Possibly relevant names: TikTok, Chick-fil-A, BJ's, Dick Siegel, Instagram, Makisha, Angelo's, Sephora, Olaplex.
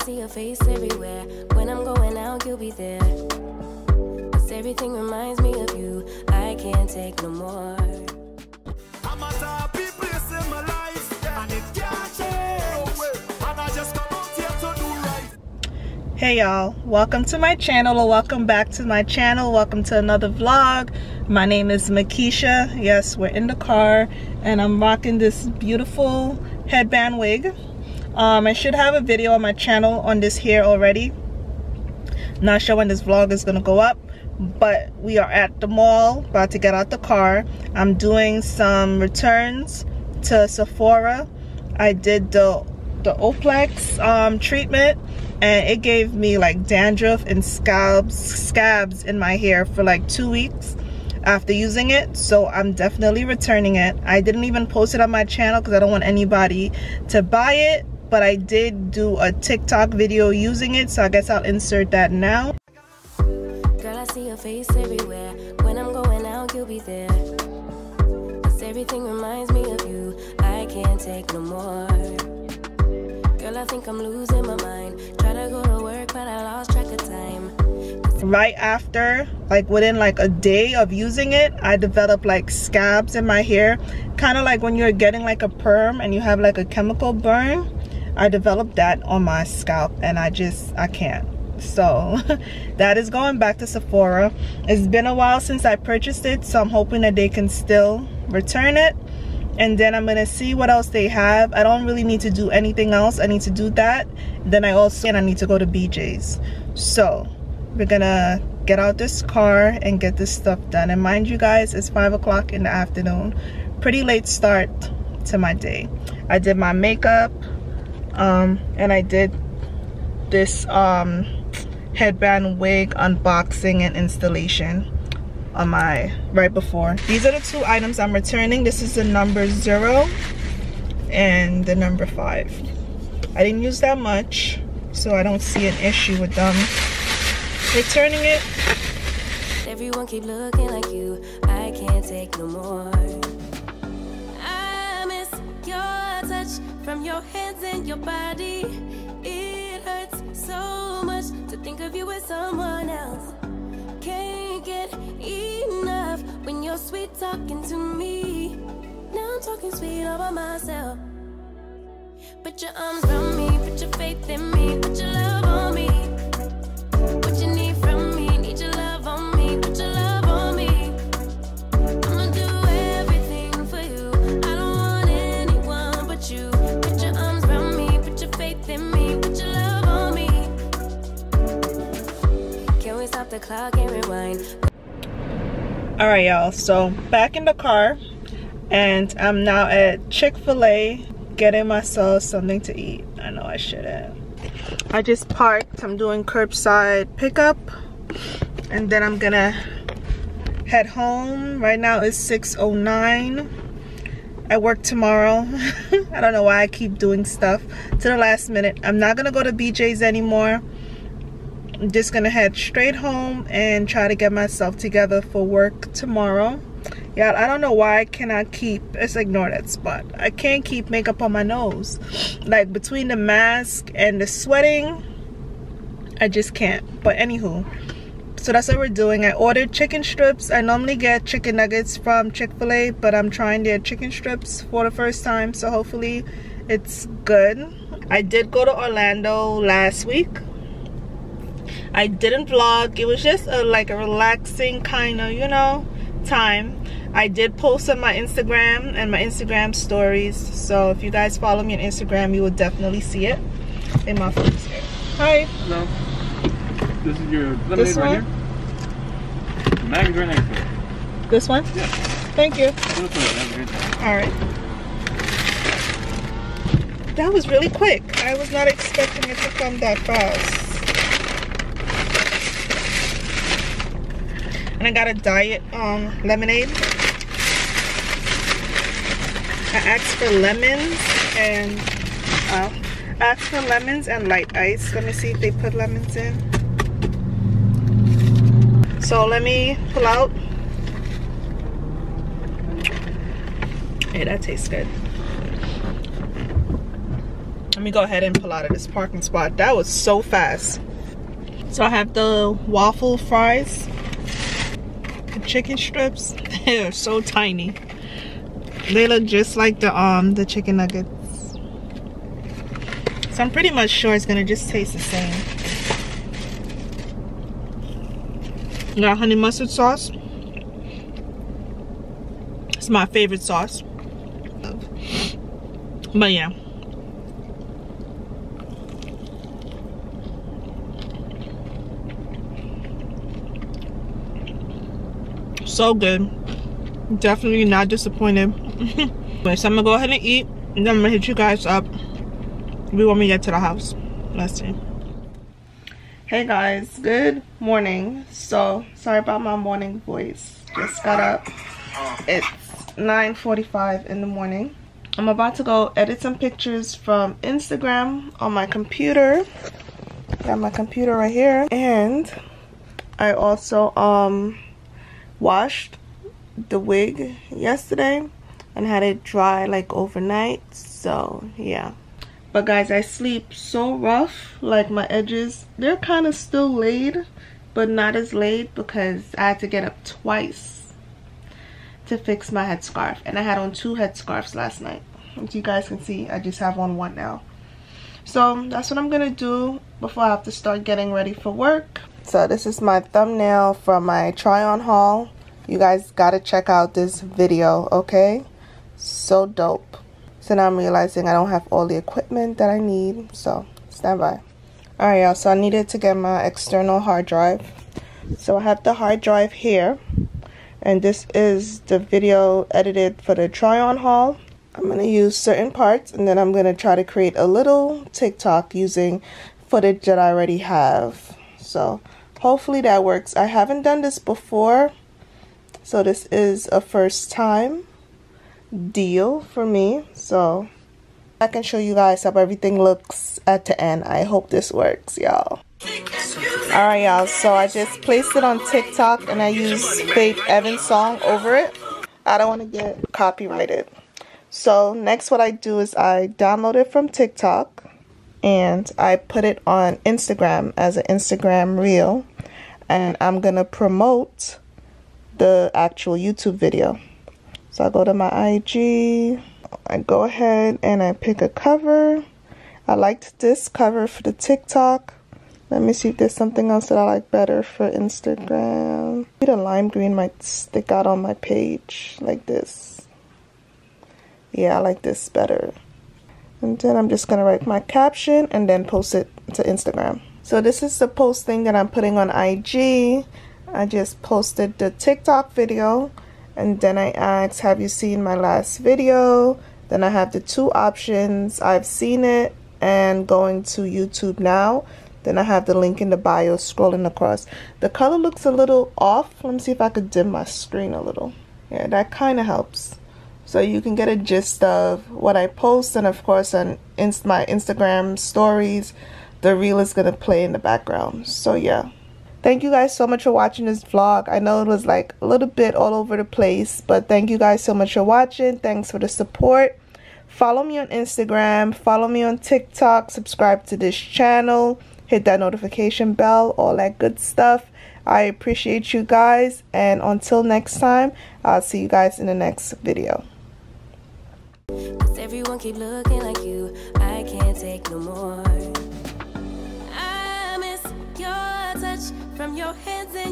I see your face everywhere. When I'm going out, you'll be there. 'Cause everything reminds me of you. I can't take no more. I'm a happy place in my life, and it can't change. And I just come out here to do right. Hey y'all, welcome to my channel, or welcome back to my channel. Welcome to another vlog. My name is Makisha. Yes, we're in the car, and I'm rocking this beautiful headband wig. I should have a video on my channel on this hair already. Not sure when this vlog is gonna go up, but we are at the mall, about to get out the car. I'm doing some returns to Sephora. I did the Olaplex treatment, and it gave me like dandruff and scabs in my hair for like 2 weeks after using it, so I'm definitely returning it. I didn't even post it on my channel because I don't want anybody to buy it. But I did do a TikTok video using it, so I guess I'll insert that now. Girl, I see your face everywhere. When I'm going out, you'll be there. 'Cause everything reminds me of you. I can't take no more. Girl, I think I'm losing my mind. Try to go to work, but I lost track of time. Right after, like within like a day of using it, I developed like scabs in my hair. Kind of like when you're getting like a perm and you have like a chemical burn. I developed that on my scalp, and I can't. So that is going back to Sephora. It's been a while since I purchased it, so I'm hoping that they can still return it. And then I'm gonna see what else they have. I don't really need to do anything else. I need to do that. Then I need to go to BJ's. So we're gonna get out this car and get this stuff done. And mind you guys, it's 5 o'clock in the afternoon. Pretty late start to my day. I did my makeup. And I did this headband wig unboxing and installation on my right before. These are the two items I'm returning. This is the number 0 and the number 5. I didn't use that much, so I don't see an issue with them returning it. Everyone keep looking like you. I can't take no more. From your hands and your body, it hurts so much to think of you as someone else. Can't get enough when you're sweet talking to me. Now I'm talking sweet all by myself. Put your arms around me, put your faith in me, put your love on me. What you need from me, need your love on me, put your love on me. I'm gonna do everything for you. I don't want anyone but you. Alright y'all, so back in the car, and I'm now at Chick-fil-A getting myself something to eat. I know I shouldn't. I just parked. I'm doing curbside pickup, and then I'm gonna head home. Right now it's 6:09. I work tomorrow. I don't know why I keep doing stuff to the last minute. I'm not gonna go to BJ's anymore. I'm just gonna head straight home and try to get myself together for work tomorrow. Yeah, I don't know why I cannot keep, let's ignore that spot. I can't keep makeup on my nose. Like between the mask and the sweating, I just can't. But anywho, so that's what we're doing. I ordered chicken strips. I normally get chicken nuggets from Chick-fil-A, but I'm trying their chicken strips for the first time, so hopefully it's good. I did go to Orlando last week. I didn't vlog. It was just a relaxing kind of, you know, time. I did post on my Instagram and my Instagram stories. So if you guys follow me on Instagram, you will definitely see it. And my food's here. Hi. Hello. This is your lemonade right here. The mag is right next to it. This one? Yeah. Thank you. Alright. That was really quick. I was not expecting it to come that fast. I got a diet lemonade. I asked for lemons and light ice. Let me see if they put lemons in. So let me pull out. Hey, that tastes good. I'm me go ahead and pull out of this parking spot. That was so fast. So I have the waffle fries, the chicken strips. They're so tiny. They look just like the chicken nuggets. So I'm pretty much sure it's gonna just taste the same. Got honey mustard sauce. It's my favorite sauce. But yeah. So good. Definitely not disappointed. So I'm gonna go ahead and eat, and then I'm gonna hit you guys up. We want me to get to the house. Let's see. Hey guys, good morning. So sorry about my morning voice. Just got up. It's 9:45 in the morning. I'm about to go edit some pictures from Instagram on my computer. Got my computer right here, and I also washed the wig yesterday and had it dry like overnight. So yeah. But guys, I sleep so rough. Like my edges, they're kind of still laid, but not as laid because I had to get up twice to fix my headscarf. And I had on two headscarves last night. As you guys can see, I just have on one now. So that's what I'm gonna do before I have to start getting ready for work. So this is my thumbnail from my try on haul. You guys gotta check out this video, okay? So dope. So now I'm realizing I don't have all the equipment that I need, so stand by. Alright y'all, so I needed to get my external hard drive. So I have the hard drive here, and this is the video edited for the try-on haul. I'm going to use certain parts, and then I'm going to try to create a little TikTok using footage that I already have. So hopefully that works. I haven't done this before, so this is a first time deal for me, so I can show you guys how everything looks at the end. I hope this works, y'all. Alright y'all, so I just placed it on TikTok and I used Fake Evan song over it. I don't want to get copyrighted. So next what I do is I download it from TikTok and I put it on Instagram as an Instagram reel, and I'm gonna promote the actual YouTube video. So I go to my IG, I go ahead and I pick a cover. I liked this cover for the TikTok. Let me see if there's something else that I like better for Instagram. Maybe the lime green might stick out on my page like this. Yeah, I like this better. And then I'm just gonna write my caption and then post it to Instagram. So this is the post thing that I'm putting on IG. I just posted the TikTok video. And then I asked, have you seen my last video? Then I have the two options, I've seen it and going to YouTube now. Then I have the link in the bio scrolling across. The color looks a little off. Let me see if I could dim my screen a little. Yeah, that kind of helps. So you can get a gist of what I post, and of course on my Instagram stories, the reel is going to play in the background. So yeah. Thank you guys so much for watching this vlog. I know it was like a little bit all over the place, but thank you guys so much for watching. Thanks for the support. Follow me on Instagram. Follow me on TikTok. Subscribe to this channel. Hit that notification bell. All that good stuff. I appreciate you guys. And until next time, I'll see you guys in the next video. Does everyone keep looking like you? I can't take no more. From your hands and